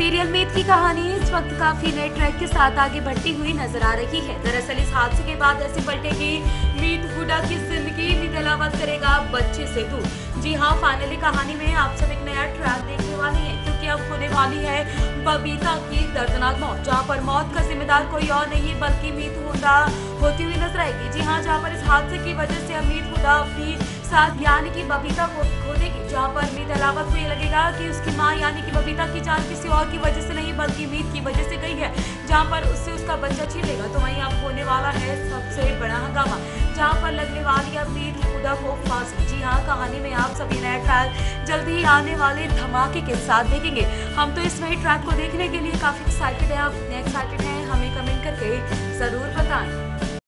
Serial मीत की कहानी इस वक्त काफी नए ट्रैक के साथ आगे बढ़ती हुई नजर आ रही है। दरअसल इस हादसे के बाद ऐसे पलटेगी मीत हुडा की जिंदगी, मीत अलावत करेगा बच्चे से दूर। जी हाँ, फाइनली कहानी में आप सब एक नया ट्रैक देखने वाले हैं, क्योंकि अब होने वाली है बबीता की दर्दनाक मौत, जहाँ पर मौत का जिम्मेदार कोई और नहीं है बल्कि मीत हुडा होती हुई नजर आएगी। जी हाँ, जहाँ पर इस हादसे की वजह से मीत हुडा अपनी साथ यानी कि बबीता को खो देगी, जहाँ पर मीत अलावत को ये लगेगा कि उसकी माँ यानी कि बबीता की जान किसी और की वजह से नहीं बल्कि मीत की वजह से गई है, जहाँ पर उससे उसका बच्चा छीनेगा। तो वहीं अब होने वाला है सबसे बड़ा हंगामा, जहाँ पर लगने वाली है मीत हुडा को फांसी। जी हाँ, कहानी में आप सभी नया ट्रैक जल्दी ही आने वाले धमाके के साथ देखेंगे। हम तो इस नए ट्रैक को देखने के लिए काफी एक्साइटेड है। आप इतने एक्साइटेड हैं, हमें कमेंट करके जरूर बताएं।